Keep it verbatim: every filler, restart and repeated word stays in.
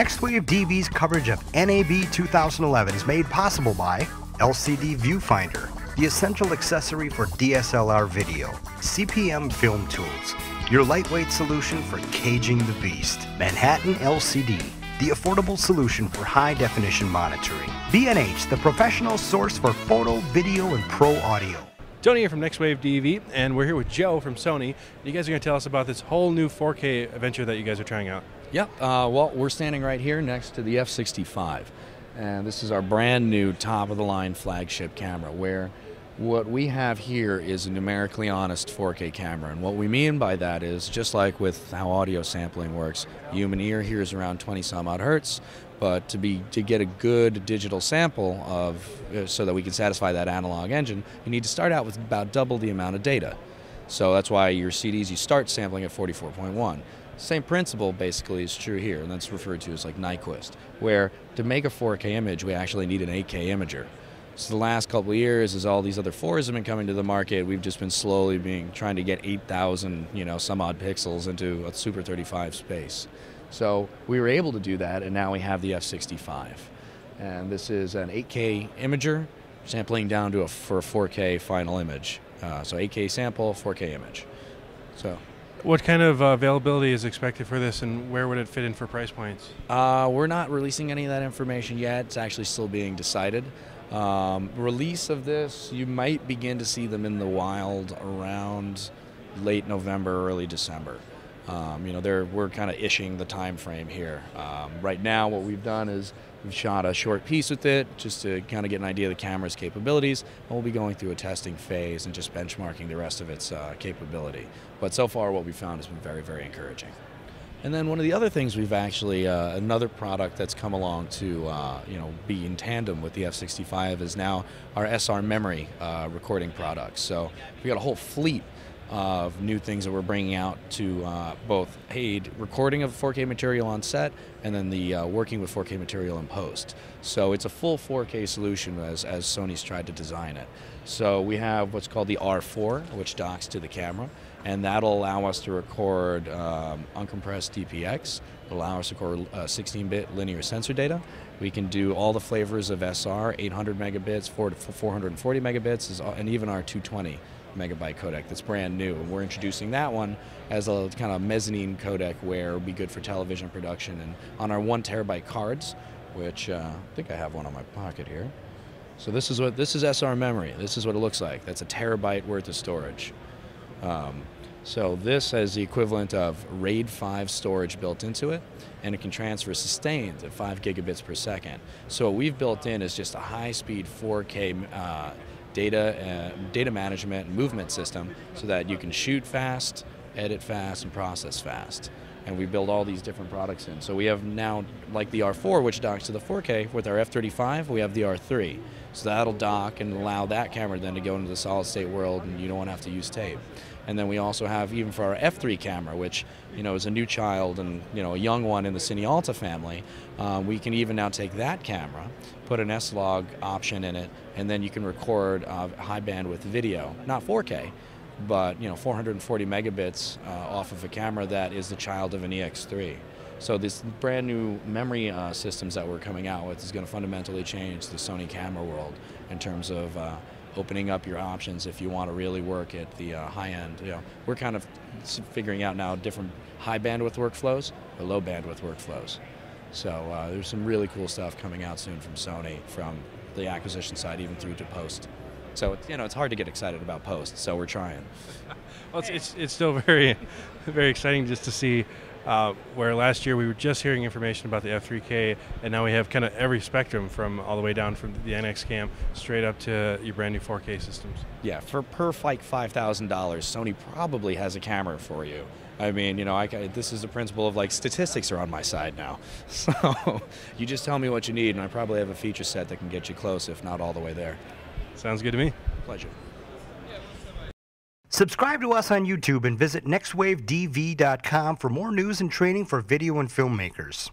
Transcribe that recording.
Next Wave D V's coverage of N A B two thousand eleven is made possible by L C D Viewfinder, the essential accessory for D S L R video, C P M Film Tools, your lightweight solution for caging the beast, Manhattan L C D, the affordable solution for high-definition monitoring, B and H, the professional source for photo, video, and pro audio. Tony here from Next Wave D V, and we're here with Joe from Sony. You guys are going to tell us about this whole new four K adventure that you guys are trying out. Yep, uh, well, we're standing right here next to the F sixty-five, and this is our brand new top-of-the-line flagship camera, where what we have here is a numerically honest four K camera. And what we mean by that is, just like with how audio sampling works, human ear hears around twenty some odd hertz, but to be to get a good digital sample of uh, so that we can satisfy that analog engine, you need to start out with about double the amount of data. So that's why your C Ds, you start sampling at forty-four point one. Same principle basically is true here, and that's referred to as like Nyquist, where to make a four K image, we actually need an eight K imager. So the last couple of years, as all these other fours have been coming to the market, we've just been slowly being trying to get eight thousand, you know, some odd pixels into a Super thirty-five space. So we were able to do that, and now we have the F sixty-five, and this is an eight K imager sampling down to a for a four K final image. Uh, so eight K sample, four K image. So. What kind of uh, availability is expected for this, and where would it fit in for price points? Uh, we're not releasing any of that information yet. It's actually still being decided. Um, release of this, you might begin to see them in the wild around late November, early December. Um, you know, they're, we're kind of ishing the time frame here. Um, right now, what we've done is we've shot a short piece with it just to kind of get an idea of the camera's capabilities, and we'll be going through a testing phase and just benchmarking the rest of its uh, capability. But so far, what we found has been very, very encouraging. And then one of the other things we've actually, uh, another product that's come along to uh, you know, be in tandem with the F sixty-five is now our S R memory uh, recording products. So we've got a whole fleet of new things that we're bringing out to uh, both aid recording of four K material on set, and then the uh, working with four K material in post. So it's a full four K solution as, as Sony's tried to design it. So we have what's called the R four, which docks to the camera, and that'll allow us to record um, uncompressed D P X, it'll allow us to record sixteen bit uh, linear sensor data. We can do all the flavors of S R, eight hundred megabits, four to four hundred forty megabits, and even our two twenty megabyte codec that's brand new, and we're introducing that one as a kind of mezzanine codec where it'll be good for television production, and on our one terabyte cards, which uh, I think I have one on my pocket here. So this is what this is S R memory. This is what it looks like. That's a terabyte worth of storage. Um, so this has the equivalent of RAID five storage built into it, and it can transfer sustained at five gigabits per second. So what we've built in is just a high-speed four K. Uh, data, uh, data management and movement system so that you can shoot fast, edit fast, and process fast. And we build all these different products in. So we have now, like the R four, which docks to the four K, with our F thirty-five, we have the R three. So that'll dock and allow that camera then to go into the solid state world, and you don't want to have to use tape. And then we also have, even for our F three camera, which, you know, is a new child and, you know, a young one in the Cinealta family, uh, we can even now take that camera, put an S-Log option in it, and then you can record uh, high bandwidth video, not four K, but, you know, four hundred forty megabits uh, off of a camera that is the child of an E X three. So this brand new memory uh, systems that we're coming out with is going to fundamentally change the Sony camera world in terms of uh, opening up your options if you want to really work at the uh, high end. You know, we're kind of figuring out now different high bandwidth workflows or low bandwidth workflows. So uh, there's some really cool stuff coming out soon from Sony, from the acquisition side even through to post. So, you know, it's hard to get excited about post, so we're trying. Well, it's, it's, it's still very, very exciting just to see uh, where last year we were just hearing information about the F three K, and now we have kind of every spectrum from all the way down from the N X cam straight up to your brand new four K systems. Yeah, for per like five thousand dollars, Sony probably has a camera for you. I mean, you know, I, this is the principle of, like, statistics are on my side now. So you just tell me what you need, and I probably have a feature set that can get you close, if not all the way there. Sounds good to me. Pleasure. Subscribe to us on YouTube and visit next wave D V dot com for more news and training for video and filmmakers.